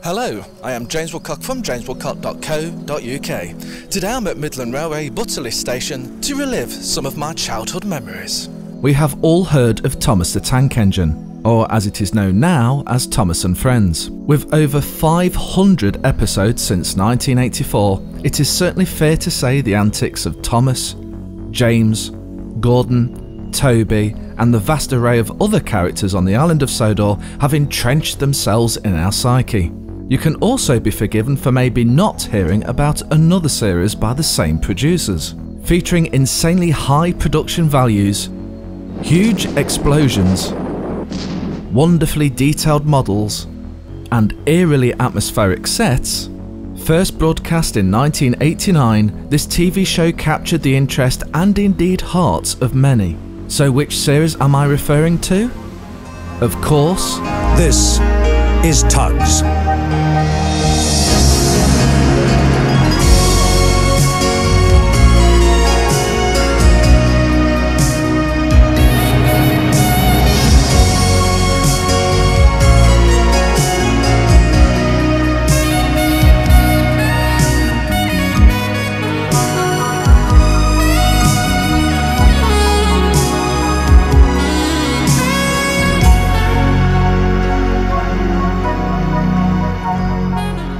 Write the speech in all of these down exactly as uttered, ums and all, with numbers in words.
Hello, I am James Woodcock from james woodcock dot co dot U K. Today I'm at Midland Railway Butterley Station to relive some of my childhood memories. We have all heard of Thomas the Tank Engine, or as it is known now as Thomas and Friends. With over five hundred episodes since nineteen eighty-four, it is certainly fair to say the antics of Thomas, James, Gordon, Toby, and the vast array of other characters on the island of Sodor have entrenched themselves in our psyche. You can also be forgiven for maybe not hearing about another series by the same producers, featuring insanely high production values, huge explosions, wonderfully detailed models, and eerily atmospheric sets. First broadcast in nineteen eighty-nine, this T V show captured the interest and indeed hearts of many. So which series am I referring to? Of course, this is Tugs.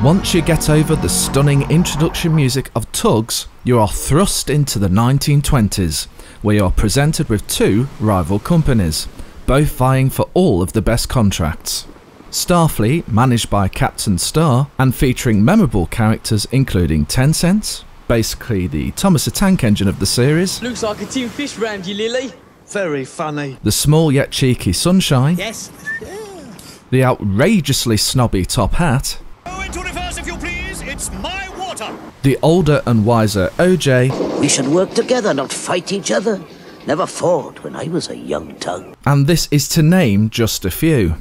Once you get over the stunning introduction music of Tugs, you are thrust into the nineteen twenties, where you are presented with two rival companies, both vying for all of the best contracts. Star Fleet, managed by Captain Star, and featuring memorable characters including Ten Cents, basically the Thomas the Tank Engine of the series. Looks like a tin fish, Randy Lily. Very funny. The small yet cheeky Sunshine. Yes. Yeah. The outrageously snobby Top Hat. It's my water. The older and wiser O J. We should work together, not fight each other. Never fought when I was a young tug. And this is to name just a few.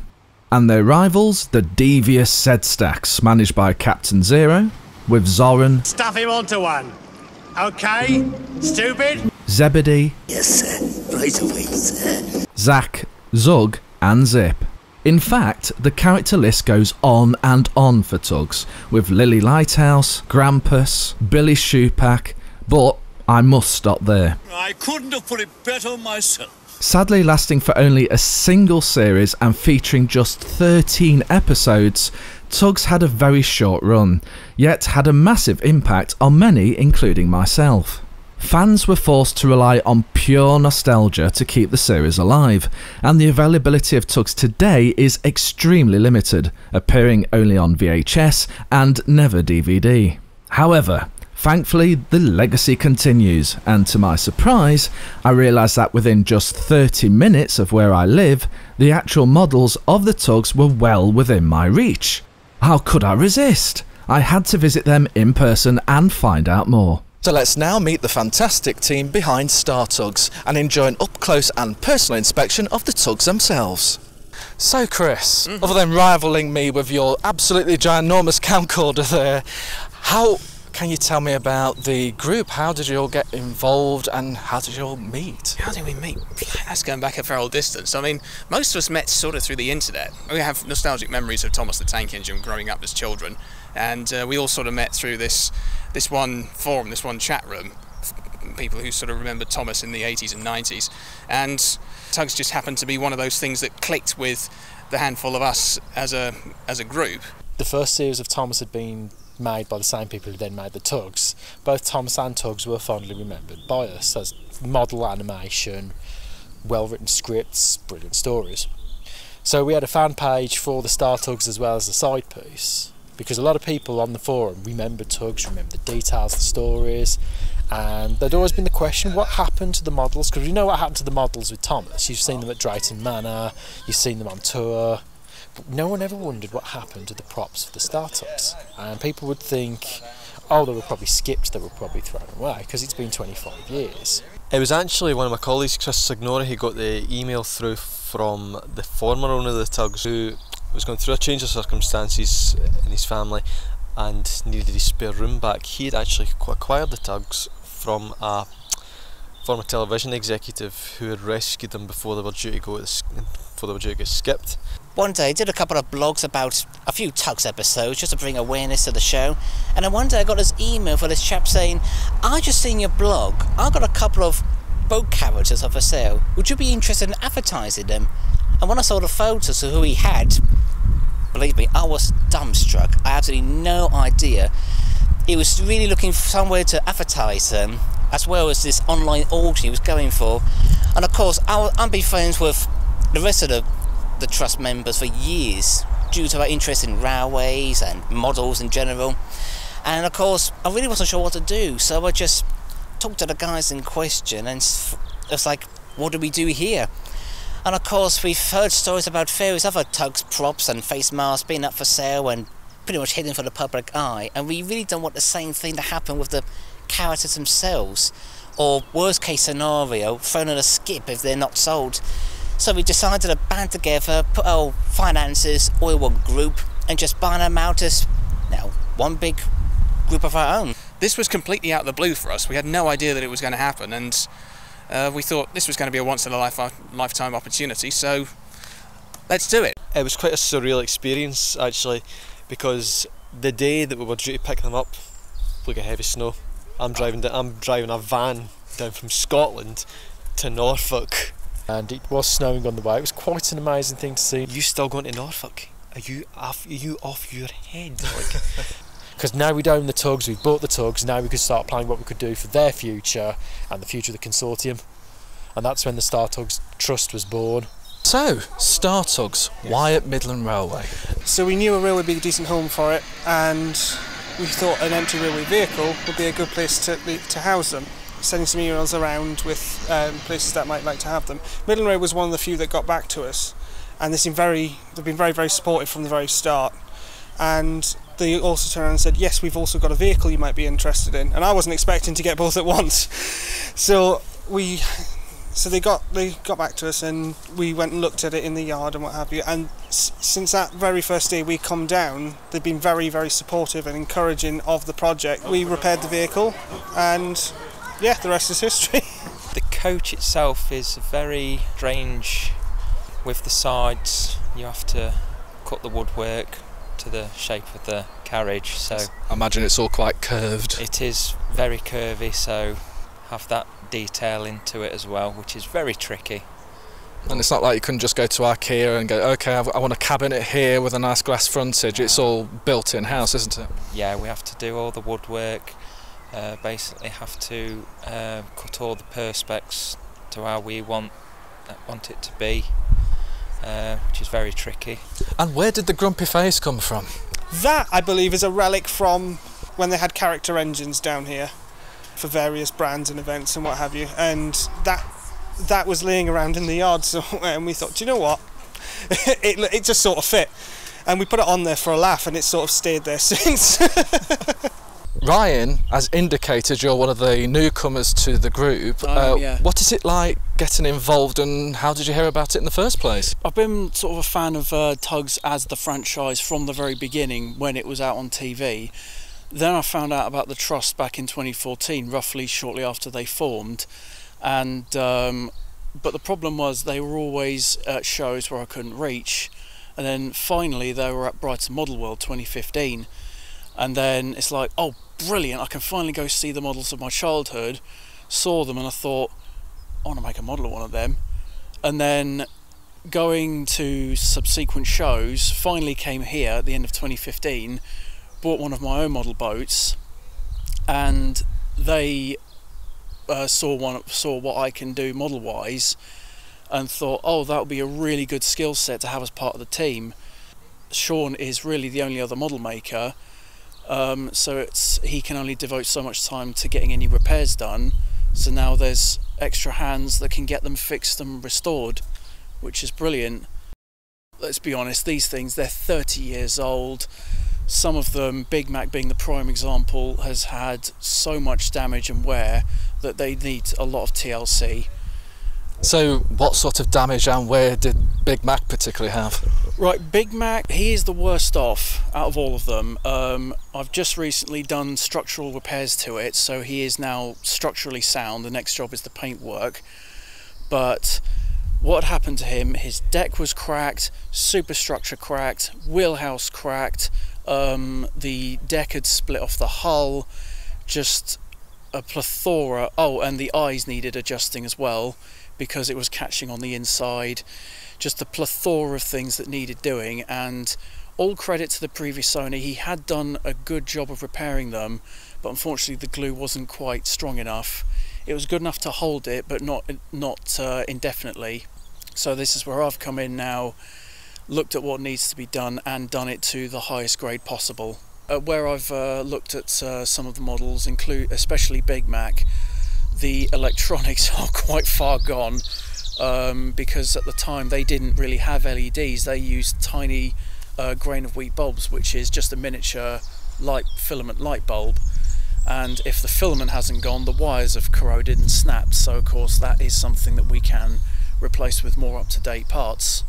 And their rivals, the devious Z-Stacks, managed by Captain Zero, with Zorran. Stuff him onto one. Okay, stupid. Zebedee. Yes, sir. Right away, sir. Zak, Zug, and Zip. In fact, the character list goes on and on for Tugs, with Lily Lighthouse, Grampus, Billy Shoepack, but I must stop there. I couldn't have put it better myself. Sadly lasting for only a single series and featuring just thirteen episodes, Tugs had a very short run, yet had a massive impact on many, including myself. Fans were forced to rely on pure nostalgia to keep the series alive, and the availability of Tugs today is extremely limited, appearing only on V H S and never D V D. However, thankfully the legacy continues, and to my surprise, I realised that within just thirty minutes of where I live, the actual models of the Tugs were well within my reach. How could I resist? I had to visit them in person and find out more. So let's now meet the fantastic team behind Star Tugs and enjoy an up-close and personal inspection of the Tugs themselves. So Chris, mm-hmm. other than rivaling me with your absolutely ginormous camcorder there, how can you tell me about the group? How did you all get involved and how did you all meet? How did we meet? That's going back a fair old distance. I mean, most of us met sort of through the internet. We have nostalgic memories of Thomas the Tank Engine growing up as children, and uh, we all sort of met through this this one forum, this one chat room, people who sort of remembered Thomas in the eighties and nineties, and Tugs just happened to be one of those things that clicked with the handful of us as a as a group. The first series of Thomas had been made by the same people who then made the Tugs. Both Thomas and Tugs were fondly remembered by us as model animation, well-written scripts, brilliant stories. So we had a fan page for the Star Tugs as well as the side piece, because a lot of people on the forum remember Tugs, remember the details, the stories, and there'd always been the question, what happened to the models? Because we know what happened to the models with Thomas. You've seen them at Drayton Manor, you've seen them on tour, but no one ever wondered what happened to the props for the Star Tugs. And people would think, oh, they were probably skipped, they were probably thrown away, because it's been twenty-five years. It was actually one of my colleagues, Chris Signore, who got the email through from the former owner of the Tugs, who was going through a change of circumstances in his family and needed his spare room back. He had actually acquired the Tugs from a former television executive who had rescued them before they were due to go before they were due to get skipped. One day I did a couple of blogs about a few Tugs episodes just to bring awareness to the show, and then one day I got this email from this chap saying, "I just seen your blog, I got a couple of boat characters up for sale, would you be interested in advertising them?" And when I saw the photos of who he had, believe me, I was dumbstruck. I had absolutely no idea. He was really looking for somewhere to advertise them, as well as this online auction he was going for. And of course, I've been friends with the rest of the, the Trust members for years, due to our interest in railways and models in general. And of course, I really wasn't sure what to do, so I just talked to the guys in question, and it was like, what do we do here? And of course, we've heard stories about various other Tugs props and face masks being up for sale and pretty much hidden from the public eye, and we really don't want the same thing to happen with the characters themselves, or worst case scenario, thrown on a skip if they're not sold. So we decided to band together, put our finances all in one group, and just buy them out as, you know, one big group of our own. This was completely out of the blue for us. We had no idea that it was going to happen, and Uh, we thought this was going to be a once-in-a-lifetime opportunity, so let's do it. It was quite a surreal experience, actually, because the day that we were due to pick them up, look at heavy snow. I'm driving, I'm driving a van down from Scotland to Norfolk. And it was snowing on the way. It was quite an amazing thing to see. You still going to Norfolk? Are you off, are you off your head? Because now we own the Tugs, we've bought the Tugs, now we could start planning what we could do for their future and the future of the consortium. And that's when the Star Tugs Trust was born. So, Star Tugs, yes. Why at Midland Railway? So we knew a railway would be a decent home for it, and we thought an empty railway vehicle would be a good place to, to house them, sending some emails around with um, places that might like to have them. Midland Railway was one of the few that got back to us, and they seem very, they've been very, very supportive from the very start. And they also turned around and said, yes, we've also got a vehicle you might be interested in. And I wasn't expecting to get both at once. So we, so they got they got back to us, and we went and looked at it in the yard and what have you. And s since that very first day we come down, they've been very, very supportive and encouraging of the project. We repaired the vehicle, and yeah, the rest is history. The coach itself is very strange with the sides. You have to cut the woodwork to the shape of the carriage, so I imagine it's all quite curved. It is very curvy, so have that detail into it as well, which is very tricky. And it's not like you couldn't just go to IKEA and go, okay, I've, I want a cabinet here with a nice glass frontage. No. It's all built in house, isn't it? Yeah, we have to do all the woodwork, uh, basically have to uh, cut all the perspex to how we want want it to be. Uh, which is very tricky. And where did the grumpy face come from? That, I believe, is a relic from when they had character engines down here for various brands and events and what have you, and that that was laying around in the yard somewhere, and we thought, do you know what, it, it just sort of fit, and we put it on there for a laugh, and it sort of stayed there since. Ryan has indicated you're one of the newcomers to the group. Um, uh, yeah. What is it like getting involved, and how did you hear about it in the first place? I've been sort of a fan of uh, Tugs as the franchise from the very beginning when it was out on T V. Then I found out about the Trust back in twenty fourteen, roughly shortly after they formed. And um, but the problem was they were always at shows where I couldn't reach. And then finally they were at Brighton Model World twenty fifteen. And then it's like, oh, brilliant, I can finally go see the models of my childhood. Saw them and I thought, I want to make a model of one of them. And then going to subsequent shows, finally came here at the end of twenty fifteen, bought one of my own model boats, and they uh, saw one, saw what I can do model-wise, and thought, oh, that would be a really good skill set to have as part of the team. Sean is really the only other model maker, Um, so it's, he can only devote so much time to getting any repairs done, so now there's extra hands that can get them fixed and restored, which is brilliant. Let's be honest, these things, they're thirty years old. Some of them, Big Mac being the prime example, has had so much damage and wear that they need a lot of T L C. So what sort of damage and wear did Big Mac particularly have? Right, Big Mac, he is the worst off out of all of them. Um, I've just recently done structural repairs to it, so he is now structurally sound. The next job is the paintwork. But what had happened to him. His deck was cracked, superstructure cracked, wheelhouse cracked, um, the deck had split off the hull, just a plethora. Oh, and the eyes needed adjusting as well because it was catching on the inside. Just a plethora of things that needed doing, and all credit to the previous owner, he had done a good job of repairing them, but unfortunately the glue wasn't quite strong enough. It was good enough to hold it, but not not uh, indefinitely. So this is where I've come in now, looked at what needs to be done, and done it to the highest grade possible. Uh, where I've uh, looked at uh, some of the models, include especially Big Mac, the electronics are quite far gone, um, because at the time they didn't really have L E Ds. They used tiny uh, grain of wheat bulbs, which is just a miniature light filament light bulb. And if the filament hasn't gone, the wires have corroded and snapped, so of course that is something that we can replace with more up-to-date parts.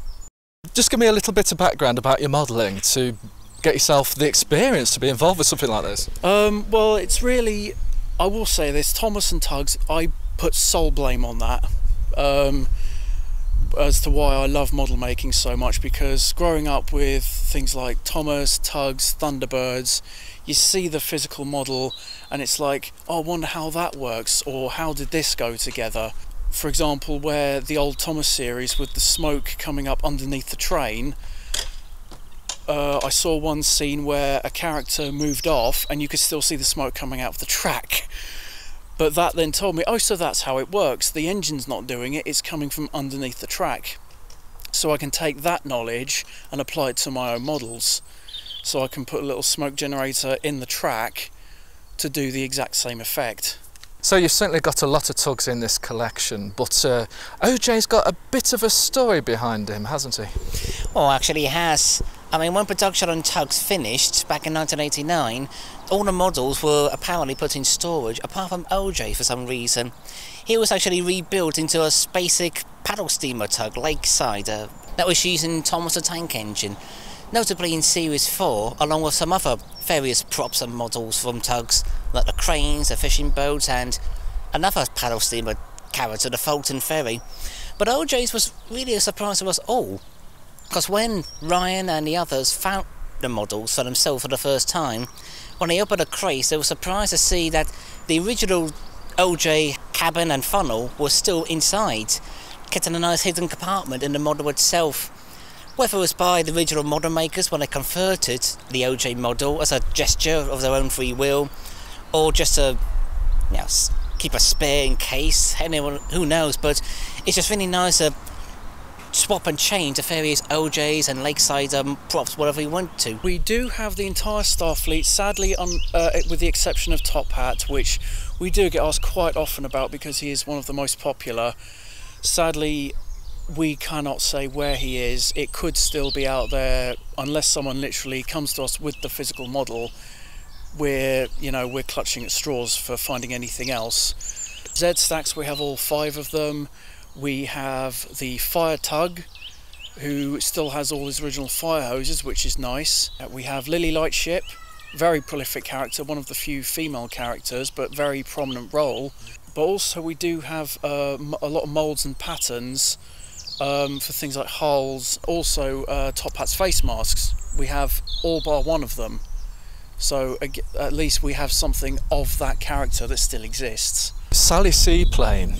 Just give me a little bit of background about your modelling to get yourself the experience to be involved with something like this. Um, well, it's really, I will say this, Thomas and Tugs, I put sole blame on that um, as to why I love model making so much, because growing up with things like Thomas, Tugs, Thunderbirds, you see the physical model and it's like, oh, I wonder how that works, or how did this go together? For example, where the old Thomas series with the smoke coming up underneath the train, uh, I saw one scene where a character moved off and you could still see the smoke coming out of the track. But that then told me, oh, so that's how it works. The engine's not doing it, it's coming from underneath the track. So I can take that knowledge and apply it to my own models. So I can put a little smoke generator in the track to do the exact same effect. So you've certainly got a lot of Tugs in this collection, but uh, O J's got a bit of a story behind him, hasn't he? Oh, actually he has. I mean, when production on Tugs finished back in nineteen eighty-nine, all the models were apparently put in storage, apart from O J for some reason. He was actually rebuilt into a basic paddle steamer tug, Lakesider, that was using Thomas the Tank Engine, notably in Series four, along with some other various props and models from Tugs, like the cranes, the fishing boats, and another paddle steamer character, the Fulton Ferry. But O J's was really a surprise to us all, because when Ryan and the others found the models for themselves for the first time, when they opened the crates, they were surprised to see that the original O J cabin and funnel was still inside, kept in a nice hidden compartment in the model itself. Whether it was by the original model makers when they converted the O J model as a gesture of their own free will, or just to, you know, keep a spare in case, anyone, who knows, but it's just really nice to swap and change the various O Js and Lakeside um, props, whatever you want to. We do have the entire Star Fleet, sadly, um, uh, with the exception of Top Hat, which we do get asked quite often about because he is one of the most popular. Sadly, we cannot say where he is. It could still be out there unless someone literally comes to us with the physical model. We're, you know, we're clutching at straws for finding anything else. Z-Stacks, we have all five of them. We have the fire tug, who still has all his original fire hoses, which is nice. We have Lily Lightship, very prolific character, one of the few female characters, but very prominent role. But also we do have uh, a lot of moulds and patterns Um, for things like hulls, also uh, Top Hat's face masks. We have all bar one of them, so at least we have something of that character that still exists. Sally Seaplane,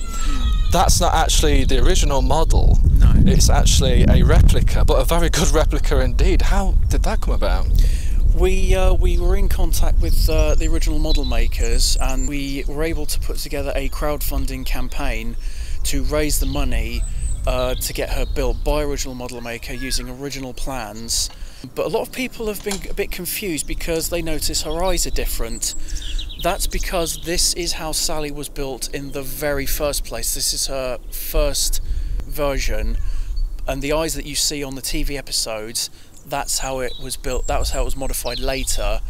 that's not actually the original model, no. It's actually a replica, but a very good replica indeed. How did that come about? We, uh, we were in contact with uh, the original model makers, and we were able to put together a crowdfunding campaign to raise the money Uh, to get her built by original model maker using original plans. But a lot of people have been a bit confused because they notice her eyes are different. That's because this is how Sally was built in the very first place. This is her first version, and the eyes that you see on the T V episodes, that's how it was built, that was how it was modified later,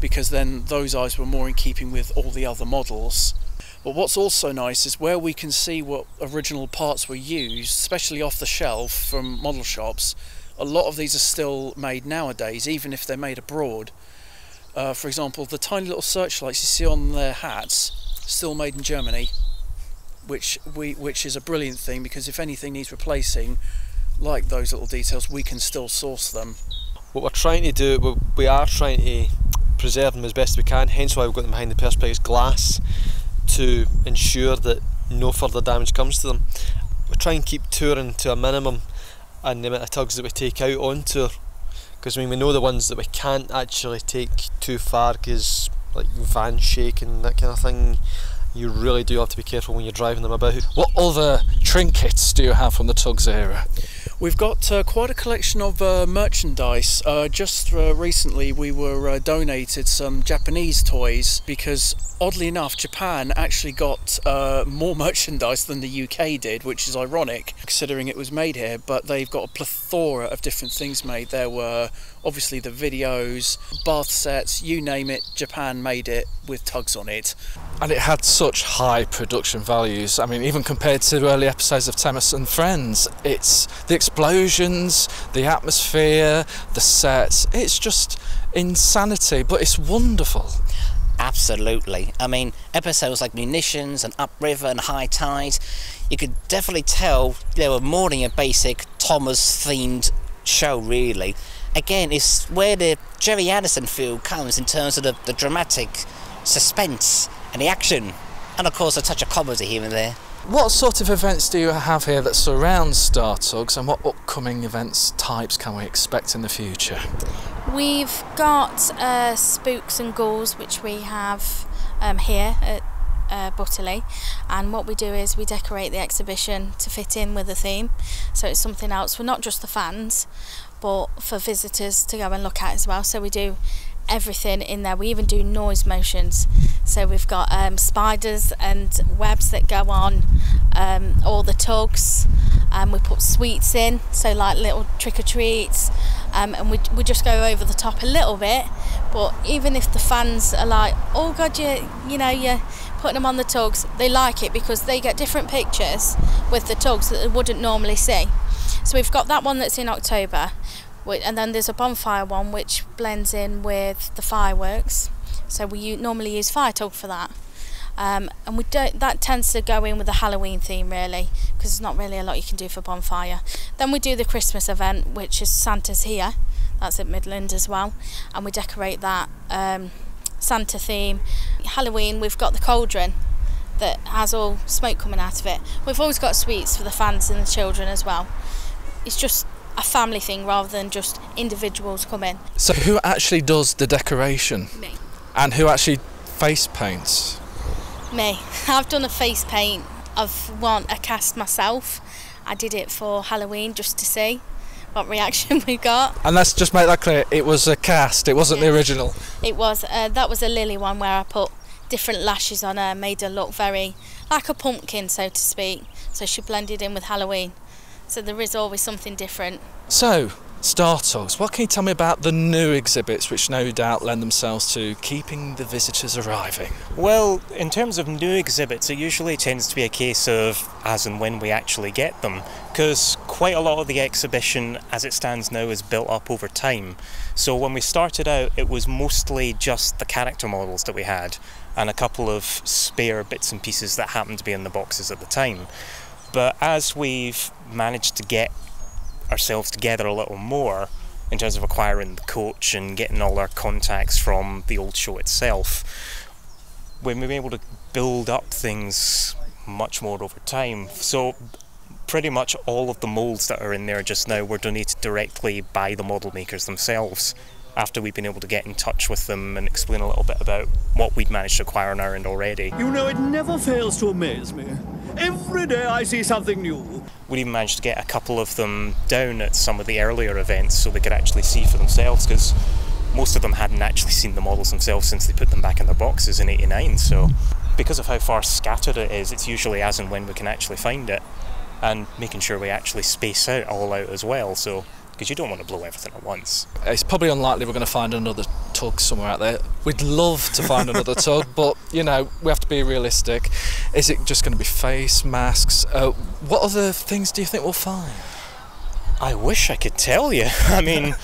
because then those eyes were more in keeping with all the other models. But what's also nice is where we can see what original parts were used, especially off the shelf from model shops, a lot of these are still made nowadays, even if they're made abroad. Uh, for example, the tiny little searchlights you see on their hats, still made in Germany. which we which is a brilliant thing, because if anything needs replacing, like those little details, we can still source them. What we're trying to do, we are trying to preserve them as best we can, hence why we've got them behind the perspex glass, to ensure that no further damage comes to them. We try and keep touring to a minimum, and the amount of tugs that we take out on tour, because I mean, we know the ones that we can't actually take too far, because like van shake and that kind of thing, you really do have to be careful when you're driving them about. What other trinkets do you have from the Tugs era? We've got uh, quite a collection of uh, merchandise. Uh, just uh, recently we were uh, donated some Japanese toys, because oddly enough Japan actually got uh, more merchandise than the U K did, which is ironic considering it was made here, but they've got a plethora of different things made. There were obviously the videos, bath sets, you name it, Japan made it with Tugs on it. And it had such high production values. I mean, even compared to early episodes of Thomas and Friends, it's the explosions, the atmosphere, the sets, it's just insanity, but it's wonderful. Absolutely. I mean, episodes like Munitions and Upriver and High Tide, you could definitely tell they were more than a basic Thomas-themed show, really. Again, it's where the Gerry Anderson feel comes in terms of the, the dramatic suspense and the action, and of course a touch of comedy here and there. What sort of events do you have here that surround Star Tugs, and what upcoming events types can we expect in the future? We've got uh, Spooks and Ghouls, which we have um, here at uh, Butterley, and what we do is we decorate the exhibition to fit in with the theme, so it's something else for not just the fans but for visitors to go and look at as well. So we do everything in there. We even do noise motions, so we've got um, spiders and webs that go on um, all the tugs, and um, we put sweets in, so like little trick-or-treats, um, and we, we just go over the top a little bit. But even if the fans are like, oh god, you you know you're putting them on the tugs, they like it because they get different pictures with the tugs that they wouldn't normally see. So we've got that one that's in October, and then there's a bonfire one which blends in with the fireworks, so we normally use fire tug for that, um, and we don't. That tends to go in with the Halloween theme really, because there's not really a lot you can do for bonfire. Then we do the Christmas event, which is Santa's Here, that's at Midland as well, and we decorate that um, Santa theme. Halloween, we've got the cauldron that has all smoke coming out of it. We've always got sweets for the fans and the children as well. It's just a family thing rather than just individuals come in. So who actually does the decoration? Me. And who actually face paints? Me. I've done a face paint of one, a cast myself. I did it for Halloween just to see what reaction we got. And let's just make that clear, it was a cast, it wasn't yeah. the original. It was. Uh, that was a Lily one where I put different lashes on her, made her look very like a pumpkin, so to speak. So she blended in with Halloween. So there is always something different. So, Star Tugs, what can you tell me about the new exhibits, which no doubt lend themselves to keeping the visitors arriving? Well, in terms of new exhibits, it usually tends to be a case of as and when we actually get them, because quite a lot of the exhibition as it stands now is built up over time. So when we started out, it was mostly just the character models that we had and a couple of spare bits and pieces that happened to be in the boxes at the time. But as we've managed to get ourselves together a little more in terms of acquiring the coach and getting all our contacts from the old show itself, we've been able to build up things much more over time. So pretty much all of the moulds that are in there just now were donated directly by the model makers themselves, after we've been able to get in touch with them and explain a little bit about what we'd managed to acquire on our end already. You know, it never fails to amaze me. Every day I see something new. We even managed to get a couple of them down at some of the earlier events so they could actually see for themselves, because most of them hadn't actually seen the models themselves since they put them back in their boxes in eighty-nine. So because of how far scattered it is, it's usually as and when we can actually find it, and making sure we actually space out all out as well. So, because you don't want to blow everything at once. It's probably unlikely we're going to find another tug somewhere out there. We'd love to find another tug, but, you know, we have to be realistic. Is it just going to be face masks? Uh, what other things do you think we'll find? I wish I could tell you. I mean,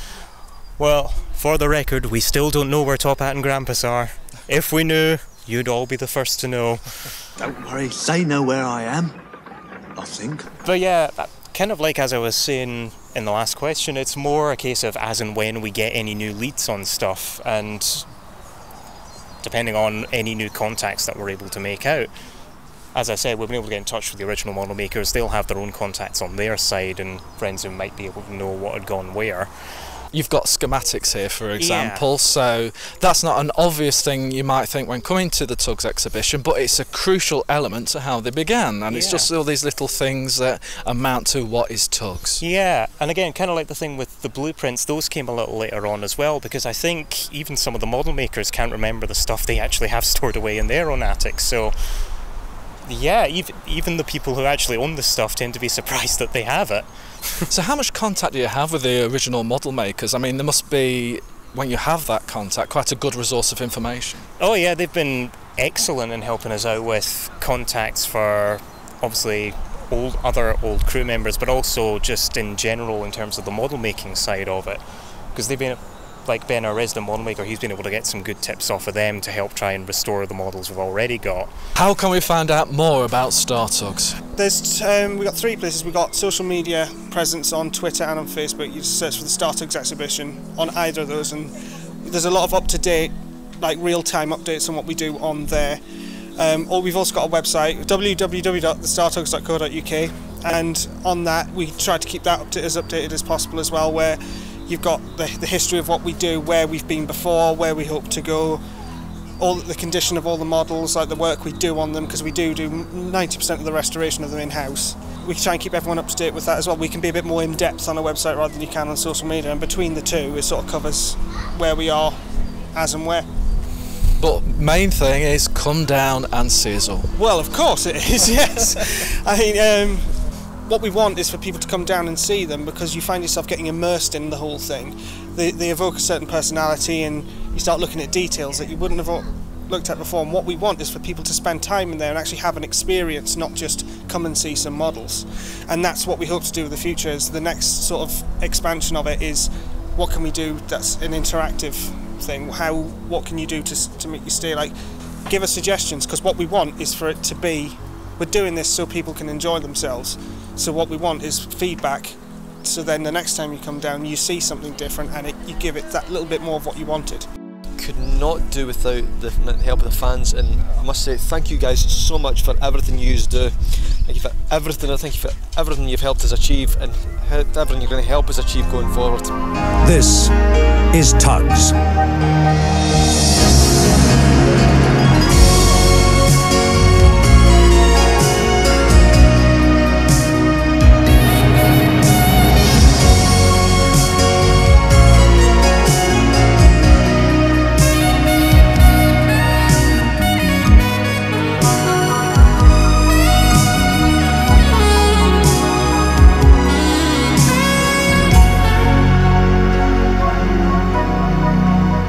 well, for the record, we still don't know where Top Hat and Grampus are. If we knew, you'd all be the first to know. Don't worry, they know where I am, I think. But yeah, kind of like as I was saying in the last question, it's more a case of as and when we get any new leads on stuff, and depending on any new contacts that we're able to make out. As I said, we've been able to get in touch with the original model makers. They'll have their own contacts on their side and friends who might be able to know what had gone where. You've got schematics here, for example, yeah. So that's not an obvious thing you might think when coming to the Tugs exhibition, but it's a crucial element to how they began, and yeah. It's just all these little things that amount to what is Tugs. Yeah, and again, kind of like the thing with the blueprints, those came a little later on as well, because I think even some of the model makers can't remember the stuff they actually have stored away in their own attics, so... Yeah, even, even the people who actually own this stuff tend to be surprised that they have it. So how much contact do you have with the original model makers? I mean, there must be, when you have that contact, quite a good resource of information. Oh yeah, they've been excellent in helping us out with contacts for, obviously, old, other old crew members, but also just in general in terms of the model making side of it. Because they've been, like Ben, our resident model maker, he's been able to get some good tips off of them to help try and restore the models we've already got. How can we find out more about Star Tugs? There's um, we've got three places. We've got social media presence on Twitter and on Facebook. You just search for the Star Tugs exhibition on either of those, and there's a lot of up-to-date, like real-time updates on what we do on there. Um, or we've also got a website, w w w dot the star tugs dot co dot u k, and on that we try to keep that up to as updated as possible as well, where you've got the, the history of what we do, where we've been before, where we hope to go, all the condition of all the models, like the work we do on them, because we do do ninety percent of the restoration of them in-house. We try and keep everyone up to date with that as well. We can be a bit more in-depth on a website rather than you can on social media, and between the two it sort of covers where we are, as and where. But main thing is come down and see us all. Well, of course it is, yes. I mean, um, what we want is for people to come down and see them, because you find yourself getting immersed in the whole thing. They, they evoke a certain personality, and you start looking at details that you wouldn't have looked at before. And what we want is for people to spend time in there and actually have an experience, not just come and see some models. And that's what we hope to do in the future. Is the next sort of expansion of it is what can we do that's an interactive thing? How what can you do to to make you stay? Like, give us suggestions, because what we want is for it to be. We're doing this so people can enjoy themselves. So what we want is feedback. So then the next time you come down, you see something different, and it, you give it that little bit more of what you wanted. Could not do without the help of the fans, and I must say thank you guys so much for everything you do. Thank you for everything. I thank you for everything you've helped us achieve, and everything you're going to help us achieve going forward. This is Tugs.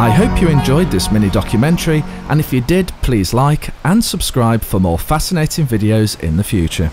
I hope you enjoyed this mini documentary, and if you did, please like and subscribe for more fascinating videos in the future.